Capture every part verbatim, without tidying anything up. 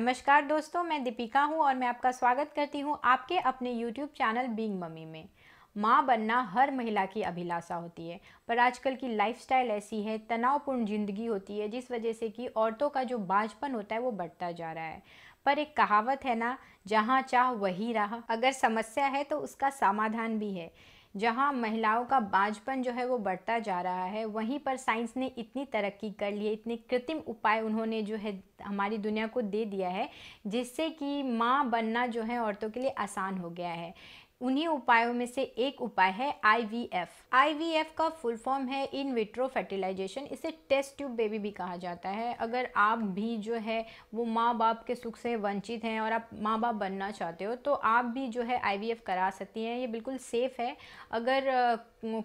नमस्कार दोस्तों, मैं दीपिका हूँ और मैं आपका स्वागत करती हूँ आपके अपने YouTube चैनल बीइंग मम्मी में। माँ बनना हर महिला की अभिलाषा होती है, पर आजकल की लाइफस्टाइल ऐसी है, तनावपूर्ण ज़िंदगी होती है, जिस वजह से कि औरतों का जो बांझपन होता है वो बढ़ता जा रहा है। पर एक कहावत है ना, जहाँ चाह वही रहा। अगर समस्या है तो उसका समाधान भी है। जहाँ महिलाओं का बांझपन जो है वो बढ़ता जा रहा है, वहीं पर साइंस ने इतनी तरक्की कर ली है, इतने कृत्रिम उपाय उन्होंने जो है हमारी दुनिया को दे दिया है, जिससे कि माँ बनना जो है औरतों के लिए आसान हो गया है। उन्हीं उपायों में से एक उपाय है I V F. I V F का फुल फॉर्म है इन विट्रो फर्टिलाइजेशन। इसे टेस्ट ट्यूब बेबी भी कहा जाता है। अगर आप भी जो है वो माँ बाप के सुख से वंचित हैं और आप माँ बाप बनना चाहते हो तो आप भी जो है आई वी एफ करा सकती हैं। ये बिल्कुल सेफ़ है। अगर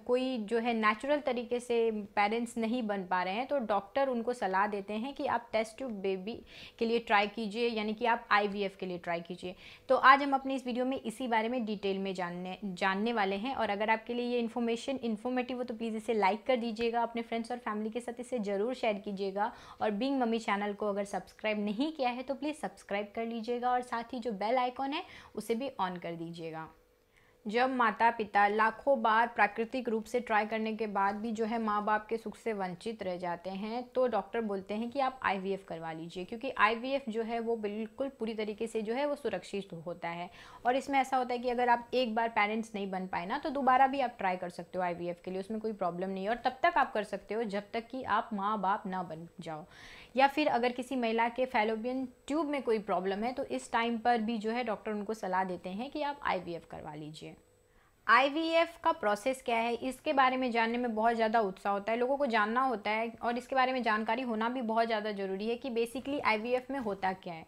कोई जो है नेचुरल तरीके से पेरेंट्स नहीं बन पा रहे हैं तो डॉक्टर उनको सलाह देते हैं कि आप टेस्ट ट्यूब बेबी के लिए ट्राई कीजिए, यानी कि आप आई वी एफ के लिए ट्राई कीजिए। तो आज हम अपने इस वीडियो में इसी बारे में डिटेल में जानने जानने वाले हैं। और अगर आपके लिए ये इन्फॉर्मेशन इन्फॉर्मेटिव हो तो प्लीज़ इसे लाइक कर दीजिएगा, अपने फ्रेंड्स और फैमिली के साथ इसे ज़रूर शेयर कीजिएगा। और बीइंग मम्मी चैनल को अगर सब्सक्राइब नहीं किया है तो प्लीज़ सब्सक्राइब कर लीजिएगा और साथ ही जो बेल आइकॉन है उसे भी ऑन कर दीजिएगा। जब माता पिता लाखों बार प्राकृतिक रूप से ट्राई करने के बाद भी जो है माँ बाप के सुख से वंचित रह जाते हैं तो डॉक्टर बोलते हैं कि आप आई वी एफ करवा लीजिए, क्योंकि आई वी एफ जो है वो बिल्कुल पूरी तरीके से जो है वो सुरक्षित होता है। और इसमें ऐसा होता है कि अगर आप एक बार पेरेंट्स नहीं बन पाए ना तो दोबारा भी आप ट्राई कर सकते हो आई वी एफ के लिए, उसमें कोई प्रॉब्लम नहीं है। और तब तक आप कर सकते हो जब तक कि आप माँ बाप ना बन जाओ। या फिर अगर किसी महिला के फैलोपियन ट्यूब में कोई प्रॉब्लम है तो इस टाइम पर भी जो है डॉक्टर उनको सलाह देते हैं कि आप आई वी एफ करवा लीजिए। आई वी एफ का प्रोसेस क्या है, इसके बारे में जानने में बहुत ज़्यादा उत्साह होता है, लोगों को जानना होता है और इसके बारे में जानकारी होना भी बहुत ज़्यादा ज़रूरी है कि बेसिकली आई वी एफ में होता क्या है।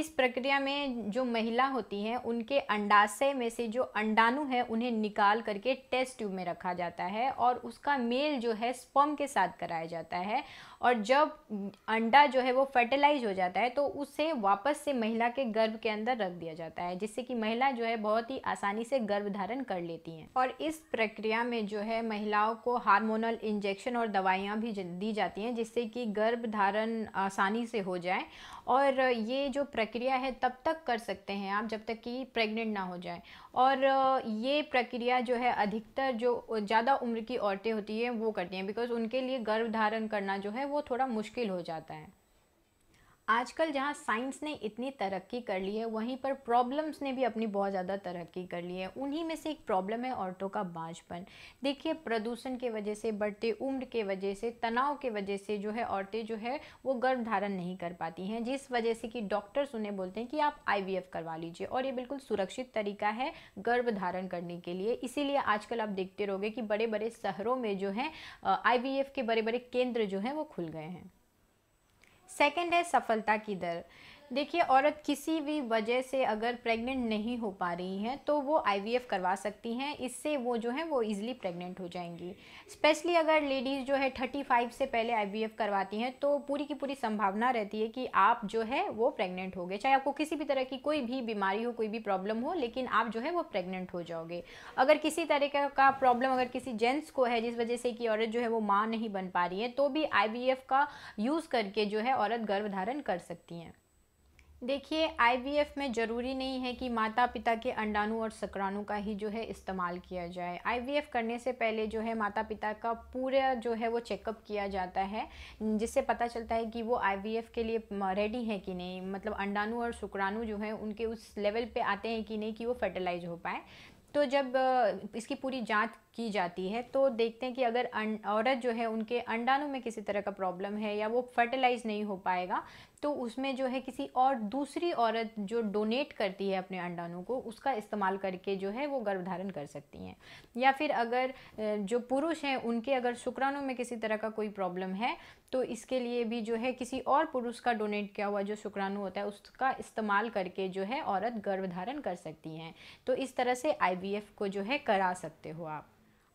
इस प्रक्रिया में जो महिला होती हैं उनके अंडाशय में से जो अंडाणु है उन्हें निकाल करके टेस्ट ट्यूब में रखा जाता है और उसका मेल जो है स्पर्म के साथ कराया जाता है। और जब अंडा जो है वो फर्टिलाइज हो जाता है तो उसे वापस से महिला के गर्भ के अंदर रख दिया जाता है, जिससे कि महिला जो है बहुत ही आसानी से गर्भ धारण कर लेती हैं। और इस प्रक्रिया में जो है महिलाओं को हार्मोनल इंजेक्शन और दवाइयाँ भी दी जाती हैं, जिससे कि गर्भ धारण आसानी से हो जाए। और ये जो प्रक्रिया है तब तक कर सकते हैं आप जब तक कि प्रेग्नेंट ना हो जाए। और ये प्रक्रिया जो है अधिकतर जो ज़्यादा उम्र की औरतें होती हैं वो करती हैं, बिकॉज उनके लिए गर्भ धारण करना जो है वो थोड़ा मुश्किल हो जाता है। आजकल जहाँ साइंस ने इतनी तरक्की कर ली है वहीं पर प्रॉब्लम्स ने भी अपनी बहुत ज़्यादा तरक्की कर ली है। उन्हीं में से एक प्रॉब्लम है औरतों का बांझपन। देखिए, प्रदूषण के वजह से, बढ़ते उम्र के वजह से, तनाव के वजह से जो है औरतें जो है वो गर्भ धारण नहीं कर पाती हैं, जिस वजह से कि डॉक्टर्स उन्हें बोलते हैं कि आप आई वी एफ करवा लीजिए। और ये बिल्कुल सुरक्षित तरीका है गर्भ धारण करने के लिए। इसीलिए आजकल आप देखते रहोगे कि बड़े बड़े शहरों में जो है आई वी एफ के बड़े बड़े केंद्र जो हैं वो खुल गए हैं। सेकेंड है सफलता की दर। देखिए, औरत किसी भी वजह से अगर प्रेग्नेंट नहीं हो पा रही हैं तो वो आई वी एफ करवा सकती हैं। इससे वो जो है वो इजीली प्रेग्नेंट हो जाएंगी। स्पेशली अगर लेडीज़ जो है पैंतीस से पहले आई वी एफ करवाती हैं तो पूरी की पूरी संभावना रहती है कि आप जो है वो प्रेग्नेंट हो गए। चाहे आपको किसी भी तरह की कोई भी बीमारी हो, कोई भी प्रॉब्लम हो, लेकिन आप जो है वो प्रेग्नेंट हो जाओगे। अगर किसी तरह का प्रॉब्लम अगर किसी जेंट्स को है जिस वजह से कि औरत जो है वो माँ नहीं बन पा रही है तो भी आई वी एफ का यूज़ करके जो है औरत गर्भ धारण कर सकती हैं। देखिए, आई वी एफ में ज़रूरी नहीं है कि माता पिता के अंडाणु और शुक्राणु का ही जो है इस्तेमाल किया जाए। आई वी एफ करने से पहले जो है माता पिता का पूरा जो है वो चेकअप किया जाता है, जिससे पता चलता है कि वो आई वी एफ के लिए रेडी है कि नहीं, मतलब अंडाणु और शुक्राणु जो है उनके उस लेवल पे आते हैं कि नहीं कि वो फर्टिलाइज हो पाए। तो जब इसकी पूरी जांच की जाती है तो देखते हैं कि अगर औरत जो है उनके अंडाणु में किसी तरह का प्रॉब्लम है या वो फर्टिलाइज नहीं हो पाएगा तो उसमें जो है किसी और दूसरी औरत जो डोनेट करती है अपने अंडाणु को उसका इस्तेमाल करके जो है वो गर्भ धारण कर सकती हैं। या फिर अगर जो पुरुष हैं उनके अगर शुक्राणु में किसी तरह का कोई प्रॉब्लम है तो इसके लिए भी जो है किसी और पुरुष का डोनेट किया हुआ जो शुक्राणु होता है उसका इस्तेमाल करके जो है औरत गर्भ धारण कर सकती हैं। तो इस तरह से आई वी एफ को जो है करा सकते हो आप।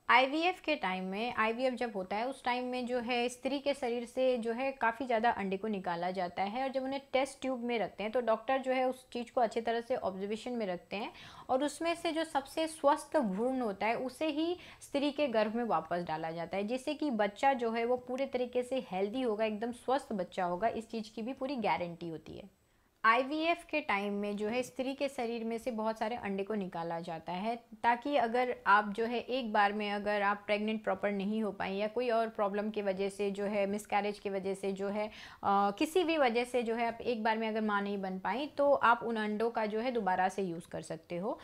आई वी एफ के टाइम में, आई वी एफ जब होता है उस टाइम में जो है स्त्री के शरीर से जो है काफ़ी ज़्यादा अंडे को निकाला जाता है। और जब उन्हें टेस्ट ट्यूब में रखते हैं तो डॉक्टर जो है उस चीज़ को अच्छी तरह से ऑब्जर्वेशन में रखते हैं और उसमें से जो सबसे स्वस्थ भ्रूण होता है उसे ही स्त्री के गर्भ में वापस डाला जाता है, जिससे कि बच्चा जो है वो पूरे तरीके से हेल्दी होगा, एकदम स्वस्थ बच्चा होगा। इस चीज़ की भी पूरी गारंटी होती है। आईवीएफ के टाइम में जो है स्त्री के शरीर में से बहुत सारे अंडे को निकाला जाता है, ताकि अगर आप जो है एक बार में अगर आप प्रेग्नेंट प्रॉपर नहीं हो पाएँ या कोई और प्रॉब्लम की वजह से जो है मिसकैरेज की वजह से जो है आ, किसी भी वजह से जो है आप एक बार में अगर माँ नहीं बन पाई तो आप उन अंडों का जो है दोबारा से यूज़ कर सकते हो।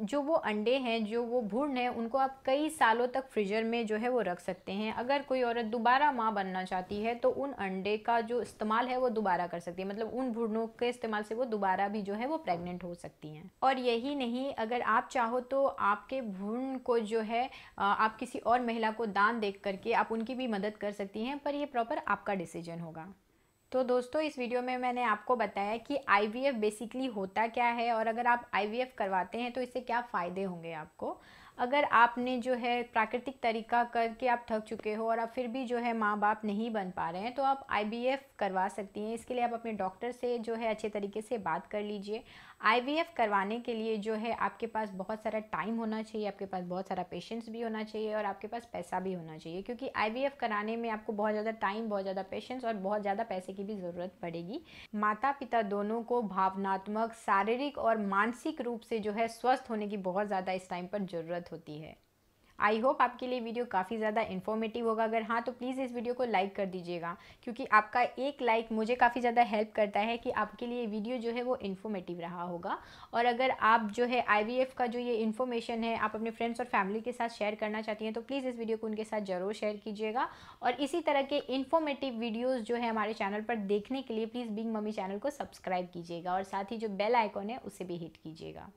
जो वो अंडे हैं, जो वो भ्रूण हैं, उनको आप कई सालों तक फ्रीजर में जो है वो रख सकते हैं। अगर कोई औरत दोबारा माँ बनना चाहती है तो उन अंडे का जो इस्तेमाल है वो दोबारा कर सकती है, मतलब उन भ्रूणों के इस्तेमाल से वो दोबारा भी जो है वो प्रेग्नेंट हो सकती हैं। और यही नहीं, अगर आप चाहो तो आपके भ्रूण को जो है आप किसी और महिला को दान दे करके आप उनकी भी मदद कर सकती हैं, पर यह प्रॉपर आपका डिसीजन होगा। तो दोस्तों, इस वीडियो में मैंने आपको बताया कि आईवीएफ बेसिकली होता क्या है और अगर आप आईवीएफ करवाते हैं तो इससे क्या फ़ायदे होंगे आपको। अगर आपने जो है प्राकृतिक तरीका करके आप थक चुके हो और आप फिर भी जो है माँ बाप नहीं बन पा रहे हैं तो आप आईवीएफ करवा सकती हैं। इसके लिए आप अपने डॉक्टर से जो है अच्छे तरीके से बात कर लीजिए। आईवीएफ करवाने के लिए जो है आपके पास बहुत सारा टाइम होना चाहिए, आपके पास बहुत सारा पेशेंस भी होना चाहिए और आपके पास पैसा भी होना चाहिए, क्योंकि आईवीएफ कराने में आपको बहुत ज़्यादा टाइम, बहुत ज़्यादा पेशेंस और बहुत ज़्यादा पैसे की भी ज़रूरत पड़ेगी। माता पिता दोनों को भावनात्मक, शारीरिक और मानसिक रूप से जो है स्वस्थ होने की बहुत ज़्यादा इस टाइम पर ज़रूरत होती है। आई होप आपके लिए वीडियो काफ़ी ज़्यादा इन्फॉर्मेटिव होगा। अगर हाँ तो प्लीज़ इस वीडियो को लाइक कर दीजिएगा, क्योंकि आपका एक लाइक मुझे काफ़ी ज़्यादा हेल्प करता है कि आपके लिए वीडियो जो है वो इन्फॉर्मेटिव रहा होगा। और अगर आप जो है आईवीएफ का जो ये इन्फॉर्मेशन है आप अपने फ्रेंड्स और फैमिली के साथ शेयर करना चाहती हैं तो प्लीज़ इस वीडियो को उनके साथ ज़रूर शेयर कीजिएगा। और इसी तरह के इन्फॉर्मेटिव वीडियोज़ जो है हमारे चैनल पर देखने के लिए प्लीज़ बीइंग मम्मी चैनल को सब्सक्राइब कीजिएगा और साथ ही जो बेल आइकॉन है उसे भी हिट कीजिएगा।